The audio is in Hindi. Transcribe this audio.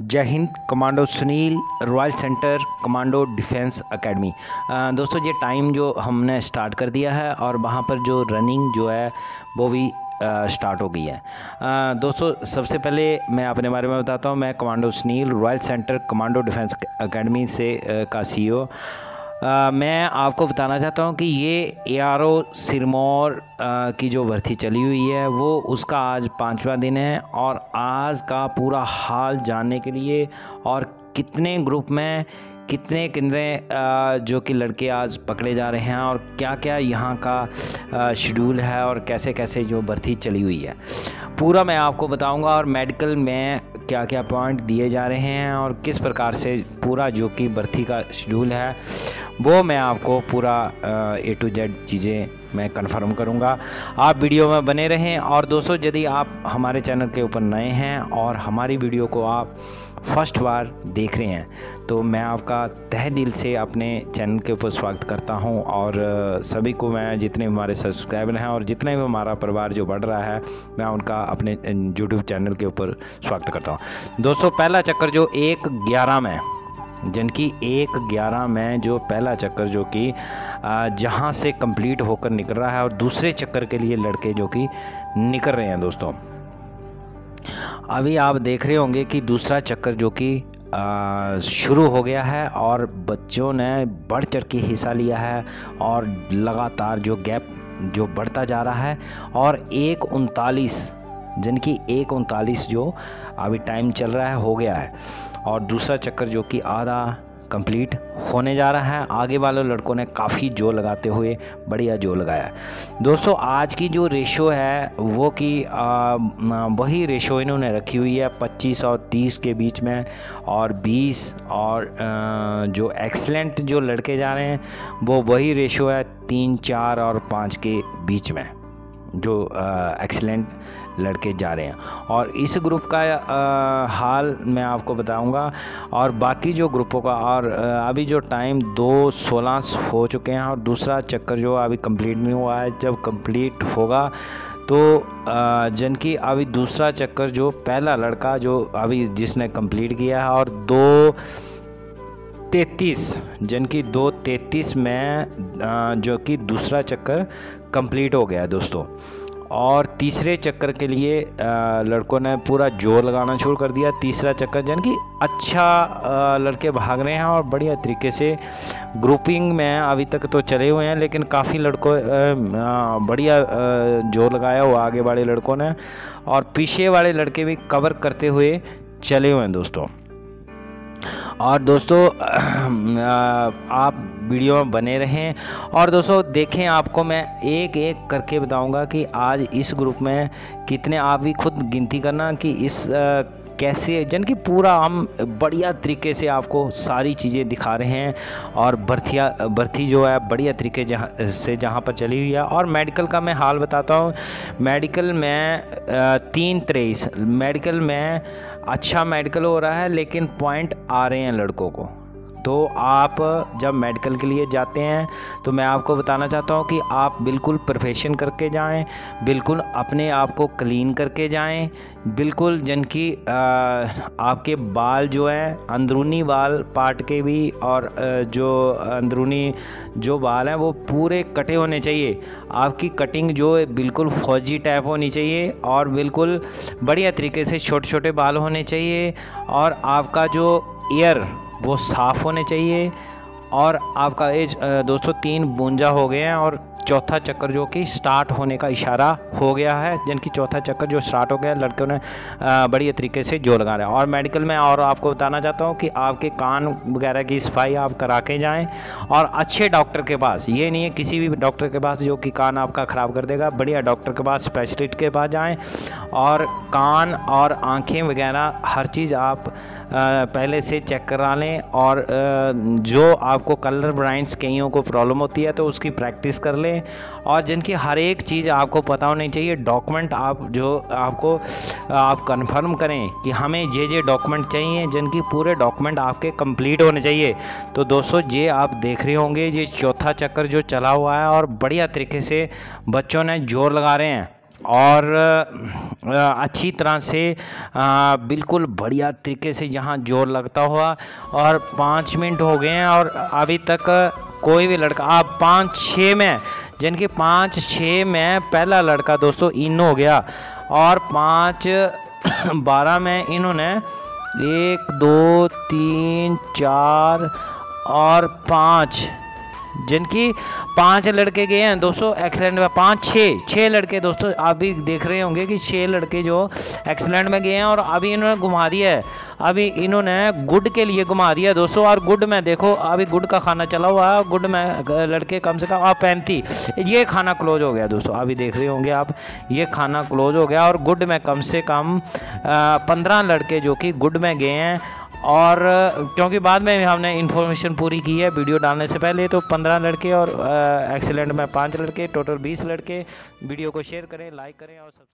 जय Hind. Commando Sunil royal centre commando defence academy. दोस्तों ये टाइम जो हमने स्टार्ट कर दिया है और वहाँ पर जो रनिंग जो है वो भी स्टार्ट हो गई है। दोस्तों सबसे पहले मैं अपने बारे में बताता हूँ। मैं commando Sunil royal centre commando defence academy से का CEO। मैं आपको बताना चाहता हूं कि ये एआरओ सिरमौर की जो भर्ती चली हुई है वो उसका आज 5वां दिन है और आज का पूरा हाल जानने के लिए और कितने ग्रुप में कितने जो कि लड़के आज पकड़े जा रहे हैं और क्या क्या यहाँ का शेड्यूल है और कैसे कैसे जो भर्ती चली हुई है पूरा मैं आपको बताऊंगा। और मेडिकल में क्या क्या पॉइंट दिए जा रहे हैं और किस प्रकार से पूरा जो कि भर्ती का शेड्यूल है वो मैं आपको पूरा A to Z चीज़ें मैं कंफर्म करूंगा। आप वीडियो में बने रहें। और दोस्तों यदि आप हमारे चैनल के ऊपर नए हैं और हमारी वीडियो को आप फर्स्ट बार देख रहे हैं तो मैं आपका तहे दिल से अपने चैनल के ऊपर स्वागत करता हूं। और सभी को मैं जितने हमारे सब्सक्राइबर हैं और जितने भी हमारा परिवार जो बढ़ रहा है मैं उनका अपने YouTube चैनल के ऊपर स्वागत करता हूं। दोस्तों पहला चक्कर जो 1/11 में जिनकी 1/11 में जो पहला चक्कर जो कि जहां से कंप्लीट होकर निकल रहा है और दूसरे चक्कर के लिए लड़के जो कि निकल रहे हैं। दोस्तों अभी आप देख रहे होंगे कि दूसरा चक्कर जो कि शुरू हो गया है और बच्चों ने बढ़ चढ़ के हिस्सा लिया है और लगातार जो गैप जो बढ़ता जा रहा है। और 1:39 जिनकी 1:39 जो अभी टाइम चल रहा है हो गया है और दूसरा चक्कर जो कि आधा कंप्लीट होने जा रहा है। आगे वाले लड़कों ने काफ़ी जोर लगाते हुए बढ़िया जोर लगाया। दोस्तों आज की जो रेशो है वो कि वही रेशो इन्होंने रखी हुई है 25 और 30 के बीच में और 20 और जो एक्सलेंट जो लड़के जा रहे हैं वो वही रेशो है 3, 4 और 5 के बीच में जो एक्सलेंट लड़के जा रहे हैं। और इस ग्रुप का हाल मैं आपको बताऊंगा और बाकी जो ग्रुपों का। और अभी जो टाइम 2:16 हो चुके हैं और दूसरा चक्कर जो अभी कंप्लीट नहीं हुआ है। जब कंप्लीट होगा तो जिनकी अभी दूसरा चक्कर जो पहला लड़का जो अभी जिसने कंप्लीट किया है और 2:33 जिनकी 2:33 में जो कि दूसरा चक्कर कंप्लीट हो गया है दोस्तों। और तीसरे चक्कर के लिए लड़कों ने पूरा जोर लगाना शुरू कर दिया। तीसरा चक्कर जिनकी अच्छा लड़के भाग रहे हैं और बढ़िया तरीके से ग्रुपिंग में अभी तक तो चले हुए हैं लेकिन काफ़ी लड़कों बढ़िया जोर लगाया हुआ आगे वाले लड़कों ने और पीछे वाले लड़के भी कवर करते हुए चले हुए हैं दोस्तों। और दोस्तों आप वीडियो में बने रहें। और दोस्तों देखें आपको मैं एक एक करके बताऊंगा कि आज इस ग्रुप में कितने, आप भी खुद गिनती करना कि इस कैसे जन की पूरा हम बढ़िया तरीके से आपको सारी चीज़ें दिखा रहे हैं। और भर्ती जो है बढ़िया तरीके से जहाँ पर चली हुई है। और मेडिकल का मैं हाल बताता हूँ। मेडिकल में 3:23 मेडिकल में अच्छा मेडिकल हो रहा है लेकिन पॉइंट आ रहे हैं लड़कों को। तो आप जब मेडिकल के लिए जाते हैं तो मैं आपको बताना चाहता हूं कि आप बिल्कुल प्रिपरेशन करके जाएं, बिल्कुल अपने आप को क्लीन करके जाएं, बिल्कुल जिनकी आपके बाल जो है अंदरूनी बाल पार्ट के भी और जो अंदरूनी जो बाल हैं वो पूरे कटे होने चाहिए। आपकी कटिंग जो है बिल्कुल फौजी टाइप होनी चाहिए और बिल्कुल बढ़िया तरीके से छोटे छोटे बाल होने चाहिए। और आपका जो एयर वो साफ़ होने चाहिए। और आपका एज दोस्तों 3:52 हो गए हैं और चौथा चक्कर जो कि स्टार्ट होने का इशारा हो गया है। जिनकी चौथा चक्कर जो स्टार्ट हो गया है लड़कों ने बढ़िया तरीके से जोर लगा रहे हैं। और मेडिकल में और आपको बताना चाहता हूं कि आपके कान वगैरह की सफाई आप करा के जाएँ और अच्छे डॉक्टर के पास। ये नहीं है किसी भी डॉक्टर के पास जो कि कान आपका ख़राब कर देगा। बढ़िया डॉक्टर के पास, स्पेशलिस्ट के पास जाएँ। और कान और आँखें वगैरह हर चीज़ आप पहले से चेक करा लें। और जो आपको कलर ब्लाइंड्स कईयों को प्रॉब्लम होती है तो उसकी प्रैक्टिस कर लें। और जिनकी हर एक चीज़ आपको पता होनी चाहिए। डॉक्यूमेंट आप जो आपको आप कंफर्म करें कि हमें ये डॉक्यूमेंट चाहिए। जिनकी पूरे डॉक्यूमेंट आपके कंप्लीट होने चाहिए। तो दोस्तों ये आप देख रहे होंगे ये चौथा चक्कर जो चला हुआ है और बढ़िया तरीके से बच्चों ने जोर लगा रहे हैं। और अच्छी तरह से बिल्कुल बढ़िया तरीके से यहाँ जोर लगता हुआ। और 5 मिनट हो गए हैं और अभी तक कोई भी लड़का, आप 5-6 में, जिनके 5-6 में पहला लड़का दोस्तों इन हो गया और 5-12 में इन्होंने 1, 2, 3, 4 और 5, जिनकी 5 लड़के गए हैं दोस्तों एक्सीलेंट में। 5-6 लड़के दोस्तों आप भी देख रहे होंगे कि 6 लड़के जो एक्सीलेंट में गए हैं और अभी इन्होंने घुमा दिया है, अभी इन्होंने गुड के लिए घुमा दिया है दोस्तों। और गुड में देखो अभी गुड का खाना चला हुआ है, गुड में लड़के कम से कम आप 35, ये खाना क्लोज हो गया दोस्तों, अभी देख रहे होंगे आप, ये खाना क्लोज हो गया। और गुड में कम से कम 15 लड़के जो कि गुड में गए हैं, और क्योंकि बाद में हमने इन्फॉर्मेशन पूरी की है वीडियो डालने से पहले, तो 15 लड़के और एक्सीलेंट में 5 लड़के, टोटल 20 लड़के। वीडियो को शेयर करें, लाइक करें और